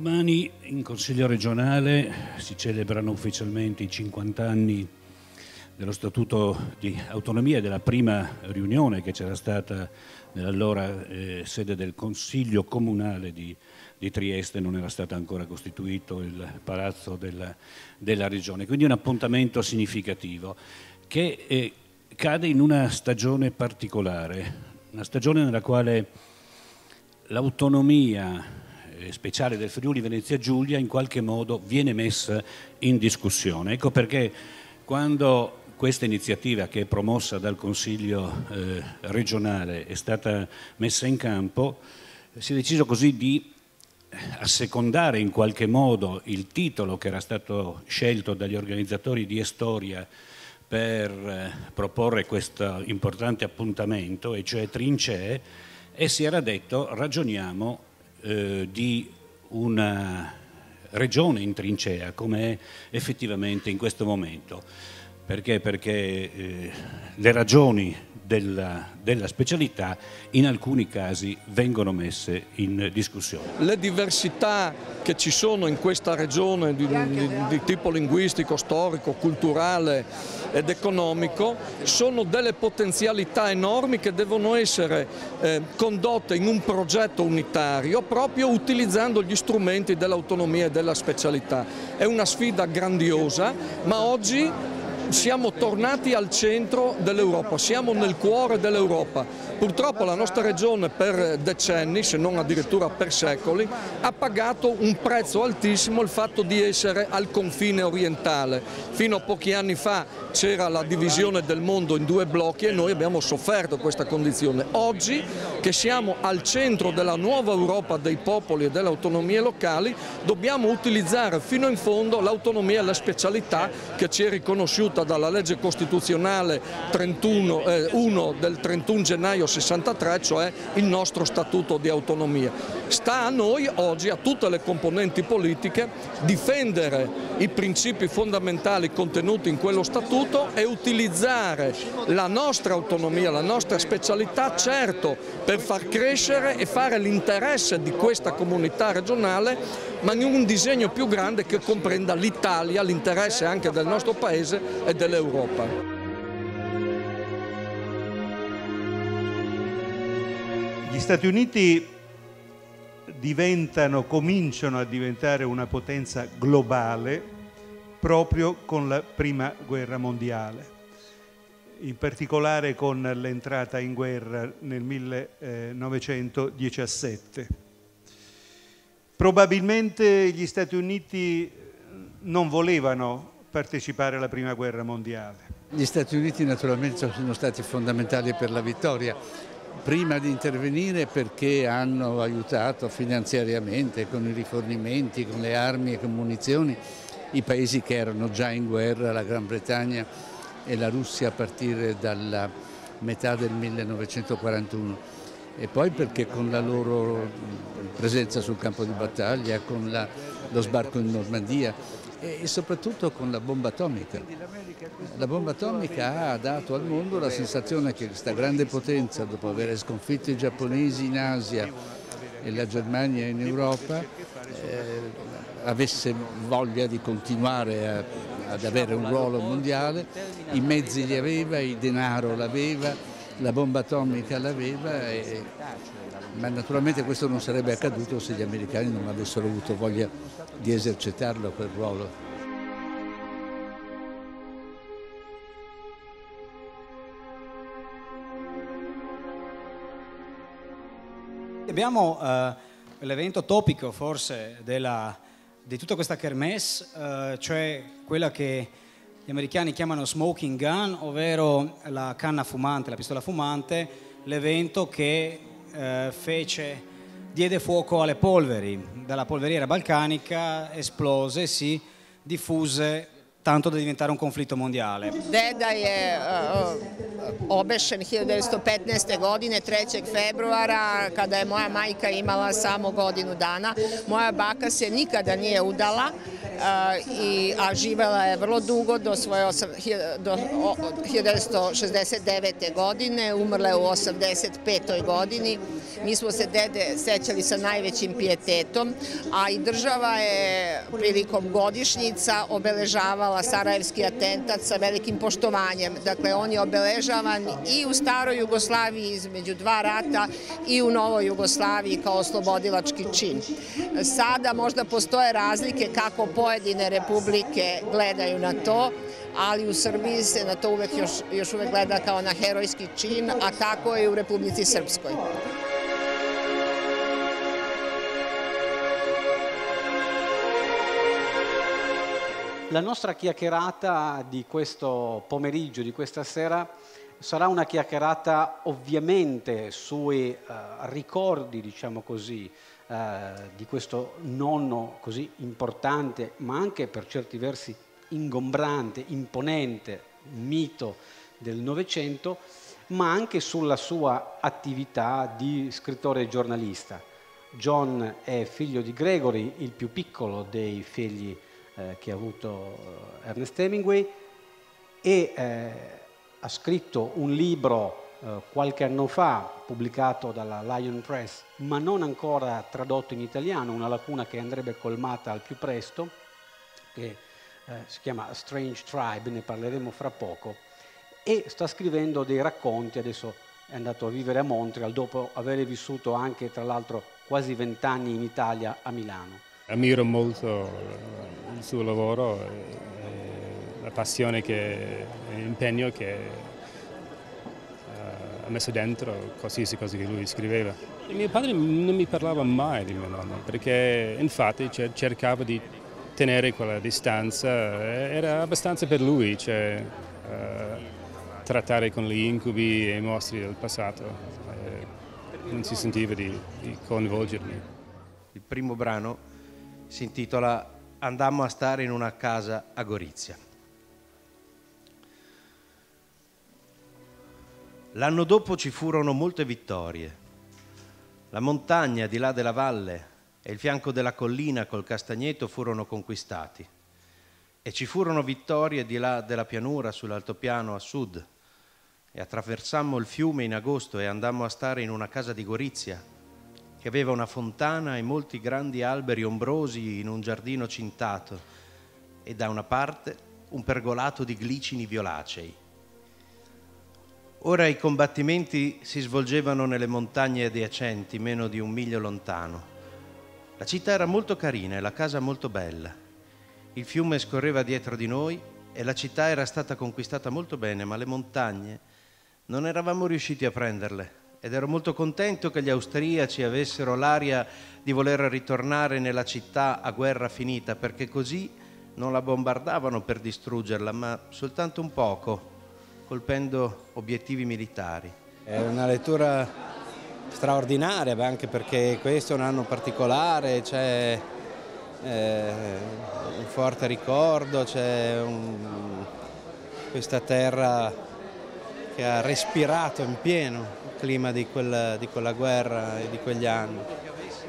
Domani in Consiglio regionale si celebrano ufficialmente i 50 anni dello Statuto di Autonomia e della prima riunione che c'era stata nell'allora sede del Consiglio Comunale di Trieste, non era stato ancora costituito il palazzo della regione, quindi un appuntamento significativo che cade in una stagione particolare, una stagione nella quale l'autonomia speciale del Friuli Venezia Giulia in qualche modo viene messa in discussione. Ecco perché quando questa iniziativa, che è promossa dal Consiglio regionale, è stata messa in campo, si è deciso così di assecondare in qualche modo il titolo che era stato scelto dagli organizzatori di Estoria per proporre questo importante appuntamento, e cioè Trincee, e si era detto ragioniamo di una regione in trincea come è effettivamente in questo momento, perché le ragioni della specialità in alcuni casi vengono messe in discussione. Le diversità che ci sono in questa regione di tipo linguistico, storico, culturale ed economico sono delle potenzialità enormi che devono essere condotte in un progetto unitario proprio utilizzando gli strumenti dell'autonomia e della specialità. È una sfida grandiosa, ma oggi siamo tornati al centro dell'Europa, siamo nel cuore dell'Europa. Purtroppo la nostra regione per decenni, se non addirittura per secoli, ha pagato un prezzo altissimo il fatto di essere al confine orientale. Fino a pochi anni fa c'era la divisione del mondo in due blocchi e noi abbiamo sofferto questa condizione. Oggi che siamo al centro della nuova Europa dei popoli e delle autonomie locali, dobbiamo utilizzare fino in fondo l'autonomia e la specialità che ci è riconosciuta dalla legge costituzionale 1 del 31 gennaio 63, cioè il nostro Statuto di Autonomia. Sta a noi oggi, a tutte le componenti politiche, difendere i principi fondamentali contenuti in quello Statuto e utilizzare la nostra autonomia, la nostra specialità, certo, per far crescere e fare l'interesse di questa comunità regionale, ma in un disegno più grande che comprenda l'Italia, l'interesse anche del nostro Paese e dell'Europa. Gli Stati Uniti cominciano a diventare una potenza globale proprio con la Prima Guerra Mondiale, in particolare con l'entrata in guerra nel 1917. Probabilmente gli Stati Uniti non volevano partecipare alla Prima Guerra Mondiale. Gli Stati Uniti naturalmente sono stati fondamentali per la vittoria, prima di intervenire perché hanno aiutato finanziariamente con i rifornimenti, con le armi e con munizioni i paesi che erano già in guerra, la Gran Bretagna e la Russia a partire dalla metà del 1941. E poi perché con la loro presenza sul campo di battaglia, con lo sbarco in Normandia e soprattutto con la bomba atomica. La bomba atomica ha dato al mondo la sensazione che questa grande potenza, dopo aver sconfitto i giapponesi in Asia e la Germania in Europa, avesse voglia di continuare ad avere un ruolo mondiale. I mezzi li aveva, il denaro l'aveva, la bomba atomica l'aveva, ma naturalmente questo non sarebbe accaduto se gli americani non avessero avuto voglia di esercitarlo quel ruolo. Abbiamo l'evento topico forse di tutta questa kermesse, cioè quella che gli americani chiamano Smoking Gun, ovvero la canna fumante, la pistola fumante, l'evento che diede fuoco alle polveri, dalla polveriera balcanica esplose e si diffuse tanto da diventare un konflikt mondiale. Deda je obešen 1915. godine 3. februara kada je moja majka imala samo godinu dana. Moja baka se nikada nije udala. a živela je vrlo dugo do 1969. godine, umrla je u 1985. godini. Mi smo se dede sećali sa najvećim pijetetom, a i država je prilikom godišnjica obeležavala Sarajevski atentac sa velikim poštovanjem. Dakle, on je obeležavan i u staroj Jugoslaviji između dva rata i u novoj Jugoslaviji kao oslobodilački čin. Sada možda postoje razlike kako pojedine republike gledaju na to, ali u Srbiji se na to još uvek gleda kao na herojski čin, a tako je i u Republici Srpskoj. La nostra chiacchierata di questo pomeriggio, di questa sera, sarà una chiacchierata ovviamente sui ricordi, diciamo così, di questo nonno così importante, ma anche per certi versi ingombrante, imponente, mito del Novecento, ma anche sulla sua attività di scrittore e giornalista. John è figlio di Gregory, il più piccolo dei figli che ha avuto Ernest Hemingway, e ha scritto un libro qualche anno fa, pubblicato dalla Lion Press, ma non ancora tradotto in italiano, una lacuna che andrebbe colmata al più presto, che si chiama Strange Tribe, ne parleremo fra poco, e sta scrivendo dei racconti. Adesso è andato a vivere a Montreal, dopo aver vissuto anche, tra l'altro, quasi 20 anni in Italia, a Milano. Ammiro molto il suo lavoro, la passione e l'impegno che ha messo dentro qualsiasi cosa che lui scriveva. E mio padre non mi parlava mai di mio nonno, perché infatti cercava di tenere quella distanza, era abbastanza per lui, cioè, trattare con gli incubi e i mostri del passato, non si sentiva di coinvolgermi. Il primo brano si intitola "Andammo a stare in una casa a Gorizia". L'anno dopo ci furono molte vittorie. La montagna di là della valle e il fianco della collina col castagneto furono conquistati, e ci furono vittorie di là della pianura sull'altopiano a sud, e attraversammo il fiume in agosto e andammo a stare in una casa di Gorizia, che aveva una fontana e molti grandi alberi ombrosi in un giardino cintato, e da una parte un pergolato di glicini violacei. Ora i combattimenti si svolgevano nelle montagne adiacenti, meno di 1 miglio lontano. La città era molto carina e la casa molto bella. Il fiume scorreva dietro di noi e la città era stata conquistata molto bene, ma le montagne non eravamo riusciti a prenderle. Ed ero molto contento che gli austriaci avessero l'aria di voler ritornare nella città a guerra finita, perché così non la bombardavano per distruggerla, ma soltanto un poco, colpendo obiettivi militari. È una lettura straordinaria, anche perché questo è un anno particolare, c'è un forte ricordo, c'è questa terra che ha respirato in pieno clima di quella guerra e di quegli anni.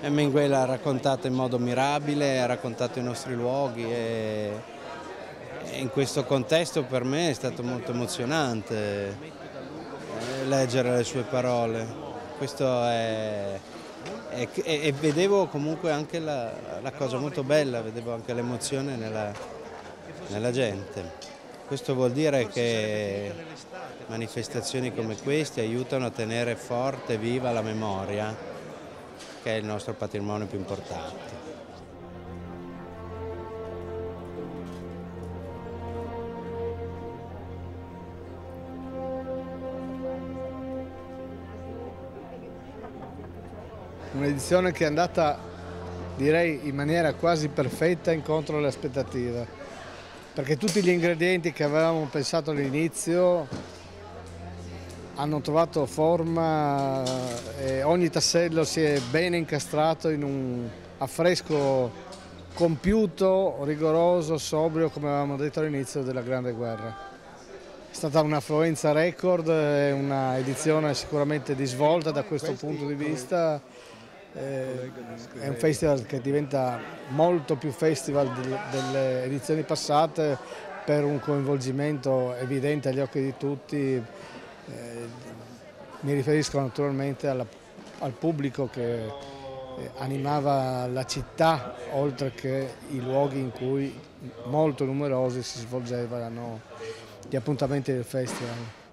Hemingway l'ha raccontato in modo mirabile, ha raccontato i nostri luoghi, e in questo contesto per me è stato molto emozionante leggere le sue parole. Questo e vedevo comunque anche la cosa molto bella, vedevo anche l'emozione nella gente. Questo vuol dire che manifestazioni come queste aiutano a tenere forte e viva la memoria, che è il nostro patrimonio più importante. Un'edizione che è andata, direi, in maniera quasi perfetta incontro alle aspettative, perché tutti gli ingredienti che avevamo pensato all'inizio hanno trovato forma e ogni tassello si è ben incastrato in un affresco compiuto, rigoroso, sobrio, come avevamo detto all'inizio, della Grande Guerra. È stata un'affluenza record, è una edizione sicuramente di svolta da questo punto di vista, È un festival che diventa molto più festival delle edizioni passate per un coinvolgimento evidente agli occhi di tutti. Mi riferisco naturalmente al pubblico che animava la città, oltre che i luoghi in cui molto numerosi si svolgevano gli appuntamenti del festival.